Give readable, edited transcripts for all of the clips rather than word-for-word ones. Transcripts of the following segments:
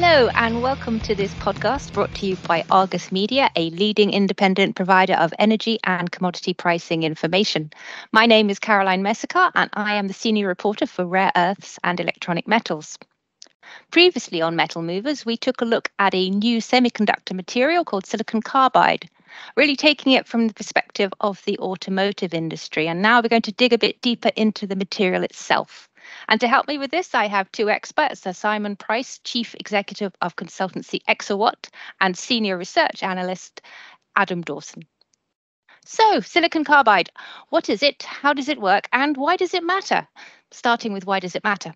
Hello and welcome to this podcast brought to you by Argus Media, a leading independent provider of energy and commodity pricing information. My name is Caroline Messecar and I am the Senior Reporter for Rare Earths and Electronic Metals. Previously on Metal Movers, we took a look at a new semiconductor material called silicon carbide, really taking it from the perspective of the automotive industry. And now we're going to dig a bit deeper into the material itself. And to help me with this, I have two experts, Simon Price, Chief Executive of Consultancy Exawatt, and Senior Research Analyst Adam Dawson. So, silicon carbide, what is it, how does it work, and why does it matter? Starting with why does it matter?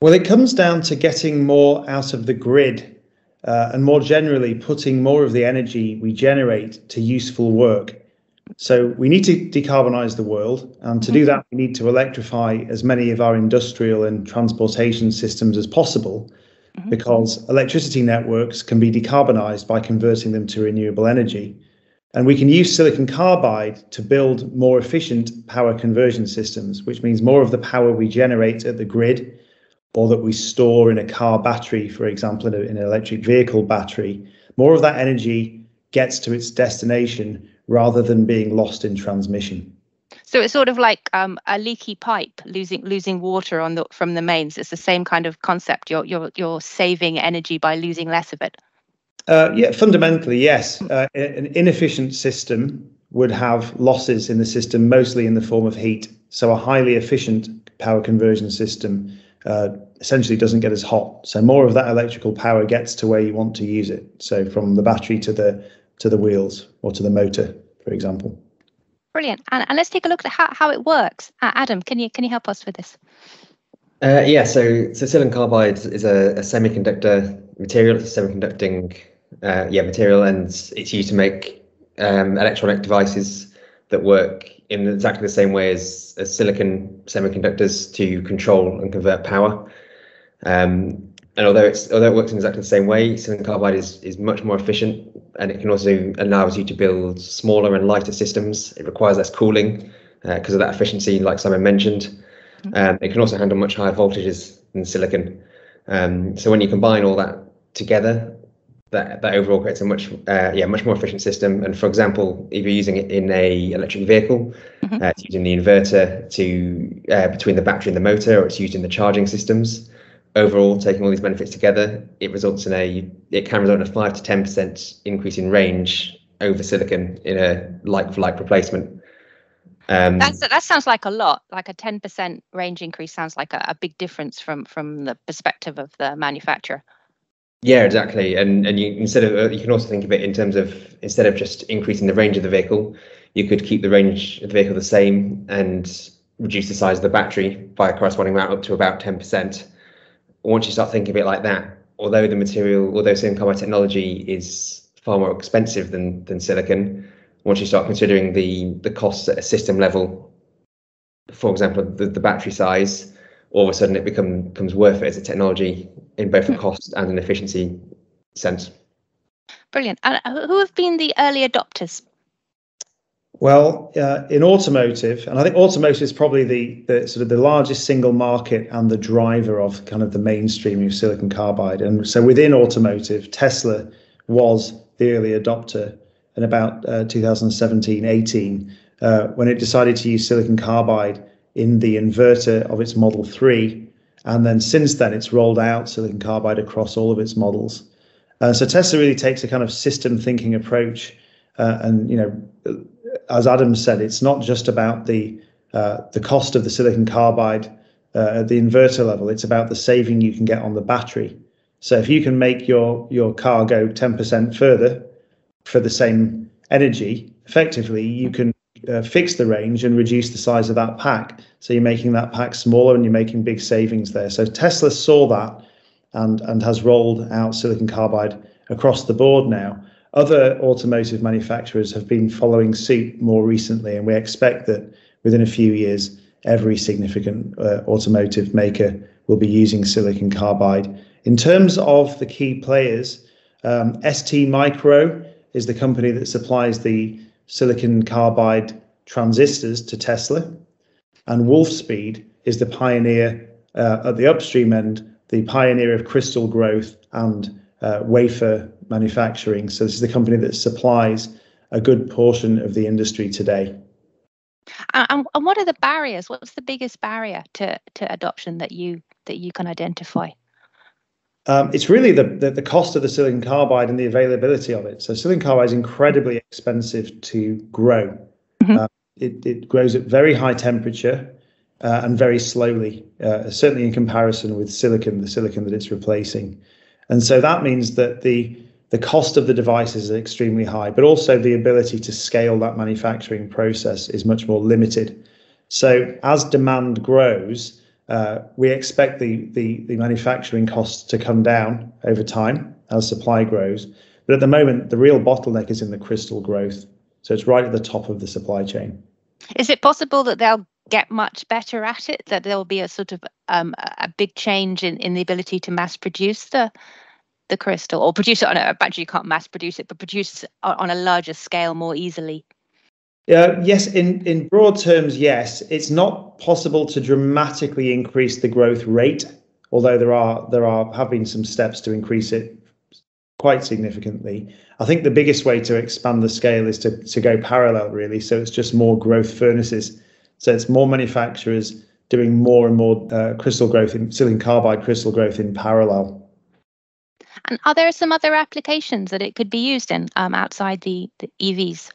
Well, it comes down to getting more out of the grid and more generally putting more of the energy we generate to useful work. So we need to decarbonize the world, and to do that we need to electrify as many of our industrial and transportation systems as possible, because electricity networks can be decarbonized by converting them to renewable energy. And we can use silicon carbide to build more efficient power conversion systems, which means more of the power we generate at the grid or that we store in a car battery, for example, in an electric vehicle battery, more of that energy gets to its destination rather than being lost in transmission. So it's sort of like a leaky pipe losing water from the mains. It's the same kind of concept. You're saving energy by losing less of it. Yeah, fundamentally, yes. An inefficient system would have losses in the system, mostly in the form of heat. So a highly efficient power conversion system essentially doesn't get as hot. So more of that electrical power gets to where you want to use it. So from the battery to the wheels or to the motor, for example. Brilliant. And let's take a look at how it works. Adam, can you help us with this? Yeah, so silicon carbide is a semiconductor material. It's a semiconducting material, and it's used to make electronic devices that work in exactly the same way as silicon semiconductors to control and convert power. And although it works in exactly the same way, silicon carbide is much more efficient, and it can also allows you to build smaller and lighter systems. It requires less cooling because of that efficiency, like Simon mentioned. It can also handle much higher voltages than silicon. So when you combine all that together, that overall creates a much more efficient system. And for example, if you're using it in a electric vehicle, it's used in the inverter to between the battery and the motor, or it's used in the charging systems. Overall, taking all these benefits together, it can result in a 5 to 10% increase in range over silicon in a like-for-like replacement. That sounds like a lot. Like a 10% range increase sounds like a big difference from the perspective of the manufacturer. Yeah, exactly. And you can also think of it in terms of, instead of just increasing the range of the vehicle, you could keep the range of the vehicle the same and reduce the size of the battery by a corresponding amount, up to about 10%. Once you start thinking of it like that, although silicon carbide technology is far more expensive than silicon, once you start considering the costs at a system level, for example, the battery size, all of a sudden it becomes worth it as a technology in both the cost and an efficiency sense. Brilliant. And who have been the early adopters? Well, in automotive, and I think automotive is probably the sort of the largest single market and the driver of kind of the mainstream of silicon carbide. And so within automotive, Tesla was the early adopter in about 2017-18 when it decided to use silicon carbide in the inverter of its Model 3. And then since then, it's rolled out silicon carbide across all of its models. So Tesla really takes a kind of system thinking approach. And, you know, as Adam said, it's not just about the cost of the silicon carbide at the inverter level. It's about the saving you can get on the battery. So if you can make your car go 10% further for the same energy, effectively, you can fix the range and reduce the size of that pack. So you're making that pack smaller and you're making big savings there. So Tesla saw that and has rolled out silicon carbide across the board now. Other automotive manufacturers have been following suit more recently, and we expect that within a few years, every significant automotive maker will be using silicon carbide. In terms of the key players, STMicro is the company that supplies the silicon carbide transistors to Tesla, and Wolfspeed is the pioneer at the upstream end the pioneer of crystal growth and wafer manufacturing. So this is the company that supplies a good portion of the industry today. And what are the barriers? What's the biggest barrier to adoption that you can identify? It's really the cost of the silicon carbide and the availability of it. So silicon carbide is incredibly expensive to grow. Mm-hmm. It grows at very high temperature and very slowly, certainly in comparison with silicon, the silicon that it's replacing. And so that means that the cost of the device is extremely high, but also the ability to scale that manufacturing process is much more limited. So as demand grows, we expect the manufacturing costs to come down over time as supply grows. But at the moment, the real bottleneck is in the crystal growth. So it's right at the top of the supply chain. Is it possible that they'll get much better at it, that there will be a sort of a big change in the ability to mass produce the crystal, or produce it on a battery? You can't mass produce it, but produce on a larger scale more easily. Yes, in broad terms, yes. It's not possible to dramatically increase the growth rate, although there have been some steps to increase it quite significantly. I think the biggest way to expand the scale is to go parallel, really. So it's just more growth furnaces. So it's more manufacturers doing more and more crystal growth, in silicon carbide crystal growth in parallel. And are there some other applications that it could be used in outside the EVs?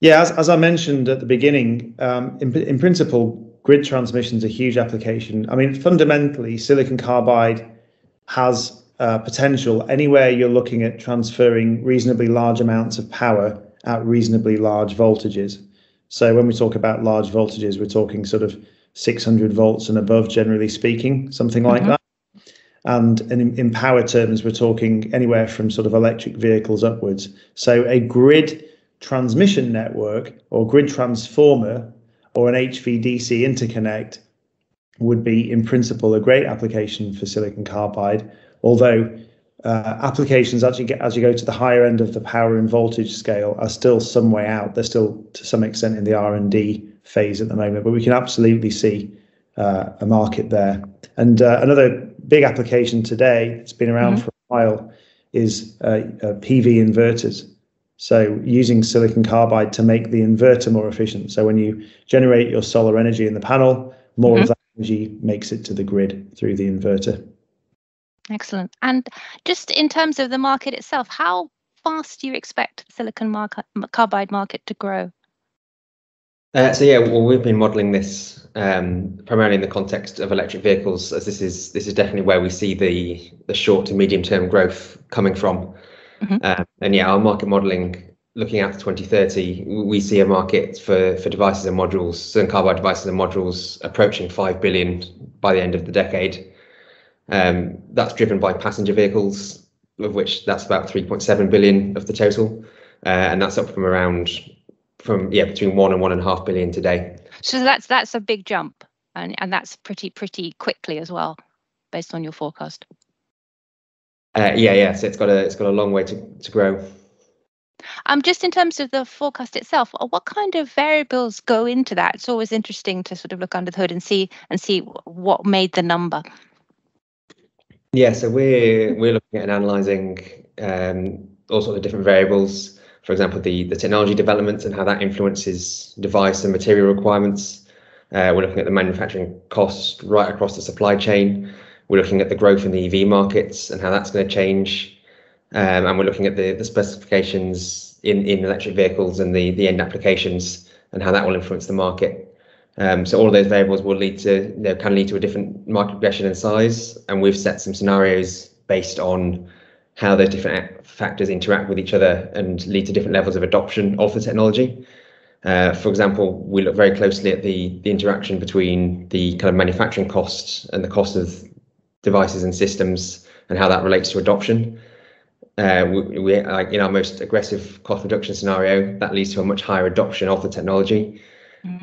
Yeah, as I mentioned at the beginning, in principle, grid transmission is a huge application. I mean, fundamentally, silicon carbide has potential anywhere you're looking at transferring reasonably large amounts of power at reasonably large voltages. So when we talk about large voltages, we're talking sort of 600 volts and above, generally speaking, something like that. And in power terms, we're talking anywhere from sort of electric vehicles upwards. So a grid transmission network or grid transformer or an HVDC interconnect would be, in principle, a great application for silicon carbide, although applications as you go to the higher end of the power and voltage scale are still some way out. They're still, to some extent, in the R&D phase at the moment, but we can absolutely see a market there. And another big application today that's been around for a while is PV inverters. So using silicon carbide to make the inverter more efficient. So when you generate your solar energy in the panel, more of that energy makes it to the grid through the inverter. Excellent. And just in terms of the market itself, how fast do you expect the silicon carbide market to grow? So we've been modelling this primarily in the context of electric vehicles, as this is definitely where we see the short to medium term growth coming from. Our market modelling, looking out to 2030, we see a market for devices and modules, silicon carbide devices and modules, approaching 5 billion by the end of the decade. That's driven by passenger vehicles, of which that's about 3.7 billion of the total, and that's up from between 1 and 1.5 billion today. So that's a big jump, and that's pretty quickly as well, based on your forecast. So it's got a long way to grow. Just in terms of the forecast itself, what kind of variables go into that? It's always interesting to sort of look under the hood and see what made the number. Yeah, so we're looking at and analysing all sorts of different variables. For example, the technology developments and how that influences device and material requirements. We're looking at the manufacturing cost right across the supply chain. We're looking at the growth in the EV markets and how that's going to change. And we're looking at the specifications in electric vehicles and the end applications and how that will influence the market. So all of those variables will can lead to a different market progression and size. And we've set some scenarios based on how those different factors interact with each other and lead to different levels of adoption of the technology. For example, we look very closely at the interaction between the kind of manufacturing costs and the cost of devices and systems and how that relates to adoption. We in our most aggressive cost reduction scenario, that leads to a much higher adoption of the technology.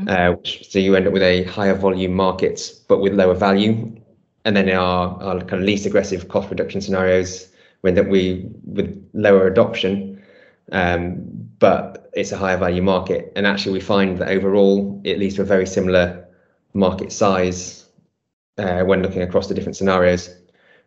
So you end up with a higher volume market, but with lower value. And then in our kind of least aggressive cost reduction scenarios, with lower adoption, but it's a higher value market. And actually we find that overall, it leads to a very similar market size when looking across the different scenarios.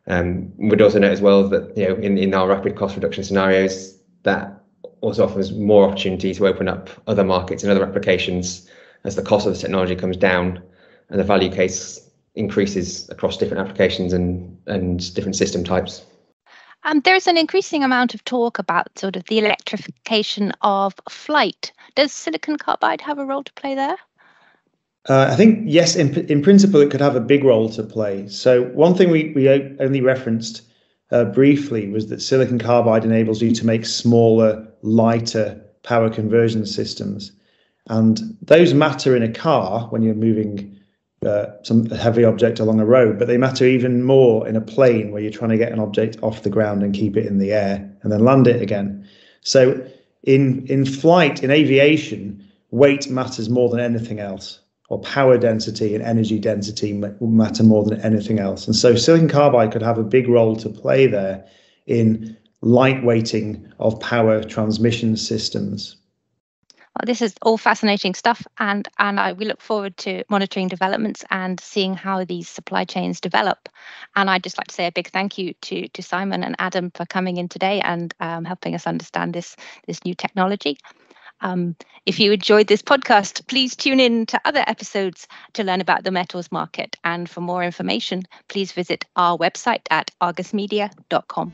We'd also note as well that, you know, in our rapid cost reduction scenarios, that also offers more opportunity to open up other markets and other applications as the cost of the technology comes down and the value case increases across different applications and different system types. There's an increasing amount of talk about sort of the electrification of flight. Does silicon carbide have a role to play there? I think, yes, in principle, it could have a big role to play. So one thing we only referenced briefly was that silicon carbide enables you to make smaller, lighter power conversion systems. And those matter in a car when you're moving some heavy object along a road, but they matter even more in a plane where you're trying to get an object off the ground and keep it in the air and then land it again. So in flight, in aviation, weight matters more than anything else, or power density and energy density matter more than anything else. And so silicon carbide could have a big role to play there in lightweighting of power transmission systems. Well, this is all fascinating stuff, and we look forward to monitoring developments and seeing how these supply chains develop. And I'd just like to say a big thank you to Simon and Adam for coming in today and helping us understand this new technology. If you enjoyed this podcast, please tune in to other episodes to learn about the metals market. And for more information, please visit our website at argusmedia.com.